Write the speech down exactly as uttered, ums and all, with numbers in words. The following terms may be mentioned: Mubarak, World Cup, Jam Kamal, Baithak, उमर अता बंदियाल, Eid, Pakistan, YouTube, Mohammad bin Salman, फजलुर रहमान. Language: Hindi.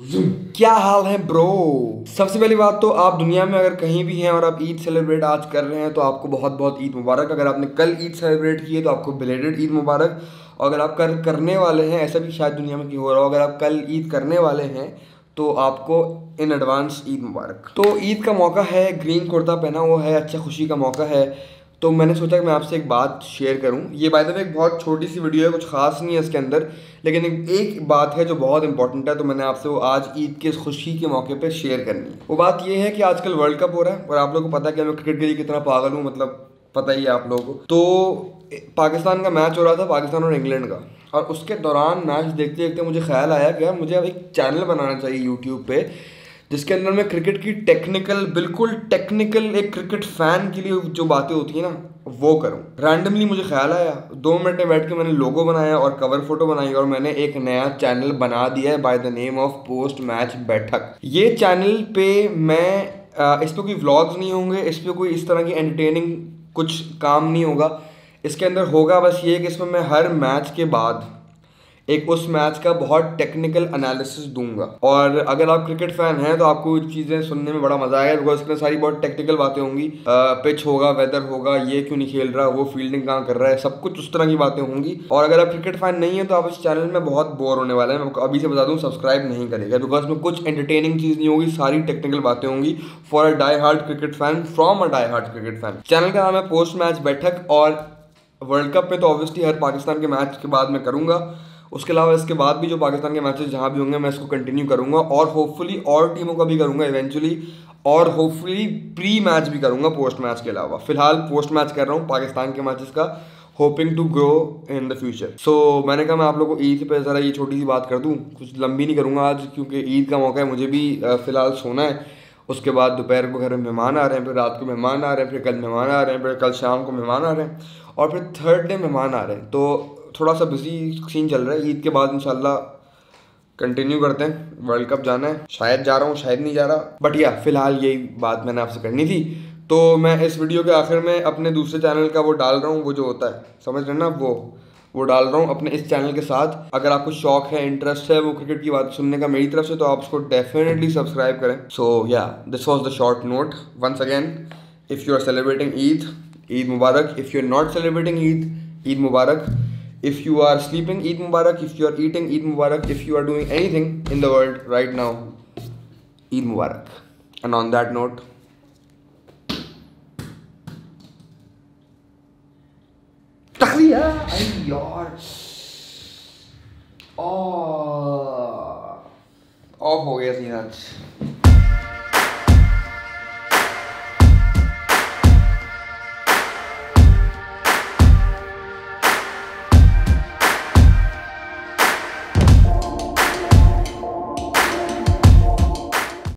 क्या हाल है ब्रो। सबसे पहली बात तो आप दुनिया में अगर कहीं भी हैं और आप ईद सेलिब्रेट आज कर रहे हैं तो आपको बहुत बहुत ईद मुबारक। अगर आपने कल ईद सेलिब्रेट की है तो आपको बिलेटेड ईद मुबारक। और अगर आप कल करने वाले हैं, ऐसा भी शायद दुनिया में क्यों हो रहा हो, अगर आप कल ईद करने वाले हैं तो आपको इन एडवांस ईद मुबारक। तो ईद का मौका है, ग्रीन कुर्ता पहना हुआ है, अच्छा खुशी का मौका है। तो मैंने सोचा कि मैं आपसे एक बात शेयर करूं। ये बाय द वे एक बहुत छोटी सी वीडियो है, कुछ खास नहीं है इसके अंदर, लेकिन एक बात है जो बहुत इंपॉर्टेंट है, तो मैंने आपसे वो आज ईद के खुशी के मौके पे शेयर करनी है। वो बात ये है कि आजकल वर्ल्ड कप हो रहा है और आप लोगों को पता है कि मैं क्रिकेट के लिए कितना पागल हूँ, मतलब पता ही है आप लोगों को। तो पाकिस्तान का मैच हो रहा था, पाकिस्तान और इंग्लैंड का, और उसके दौरान मैच देखते देखते मुझे ख्याल आया कि यार मुझे अब एक चैनल बनाना चाहिए यूट्यूब पे जिसके अंदर मैं क्रिकेट की टेक्निकल, बिल्कुल टेक्निकल, एक क्रिकेट फ़ैन के लिए जो बातें होती हैं ना वो करूं। रैंडमली मुझे ख्याल आया, दो मिनट में बैठ के मैंने लोगो बनाया और कवर फोटो बनाई और मैंने एक नया चैनल बना दिया है by the name of post match बैठक। ये चैनल पे मैं आ, इस पर कोई व्लॉग्स नहीं होंगे, इस पर कोई इस तरह की एंटरटेनिंग कुछ काम नहीं होगा इसके अंदर। होगा बस ये कि इसमें मैं हर मैच के बाद एक उस मैच का बहुत टेक्निकल एनालिसिस दूंगा, और अगर आप क्रिकेट फैन हैं तो आपको चीज़ें सुनने में बड़ा मज़ा आएगा बिकॉज इसमें सारी बहुत टेक्निकल बातें होंगी। पिच होगा, वेदर होगा, ये क्यों नहीं खेल रहा, वो फील्डिंग कहाँ कर रहा है, सब कुछ उस तरह की बातें होंगी। और अगर आप क्रिकेट फैन नहीं है तो आप इस चैनल में बहुत बोर होने वाले हैं, मैं अभी से बता दूँ, सब्सक्राइब नहीं करेगा बिकॉज में कुछ एंटरटेनिंग चीज़ नहीं होगी, सारी टेक्निकल बातें होंगी for a die hard cricket fan, from a die hard cricket fan. Channel का नाम है पोस्ट मैच बैठक, और वर्ल्ड कप में तो ऑब्वियसली हर पाकिस्तान के मैच के बाद मैं करूँगा। उसके अलावा इसके बाद भी जो पाकिस्तान के मैचेस जहाँ भी होंगे मैं इसको कंटिन्यू करूँगा, और होपफुली और टीमों का भी करूँगा इवेंचुअली, और होपफुली प्री मैच भी करूँगा पोस्ट मैच के अलावा। फिलहाल पोस्ट मैच कर रहा हूँ पाकिस्तान के मैचेस का, hoping to grow in the future. So मैंने कहा मैं आप लोगों को ईद पे ज़रा ये छोटी सी बात कर दूँ, कुछ लंबी नहीं करूँगा आज क्योंकि ईद का मौका है, मुझे भी फ़िलहाल सोना है। उसके बाद दोपहर को घर में मेहमान आ रहे हैं, फिर रात को मेहमान आ रहे हैं, फिर कल मेहमान आ रहे हैं, फिर कल शाम को मेहमान आ रहे हैं, और फिर थर्ड डे मेहमान आ रहे हैं। तो थोड़ा सा बिजी सीन चल रहा है। ईद के बाद इंशाल्लाह कंटिन्यू करते हैं, वर्ल्ड कप जाना है, शायद जा रहा हूँ शायद नहीं जा रहा, बट या फिलहाल यही बात मैंने आपसे करनी थी। तो मैं इस वीडियो के आखिर में अपने दूसरे चैनल का वो डाल रहा हूँ, वो जो होता है समझ रहे हैं ना, वो वो डाल रहा हूँ अपने इस चैनल के साथ। अगर आपको शौक है, इंटरेस्ट है वो क्रिकेट की बात सुनने का मेरी तरफ से, तो आप उसको डेफिनेटली सब्सक्राइब करें। So yeah this was the short note. Once again, if you are celebrating Eid, Eid Mubarak. If you are not celebrating Eid, Eid Mubarak. If you are sleeping, Eid Mubarak. If you are eating, Eid Mubarak. If you are doing anything in the world right now, Eid Mubarak. And on that note, takliya, ay yaar, oh, off ho gaya scene aaj.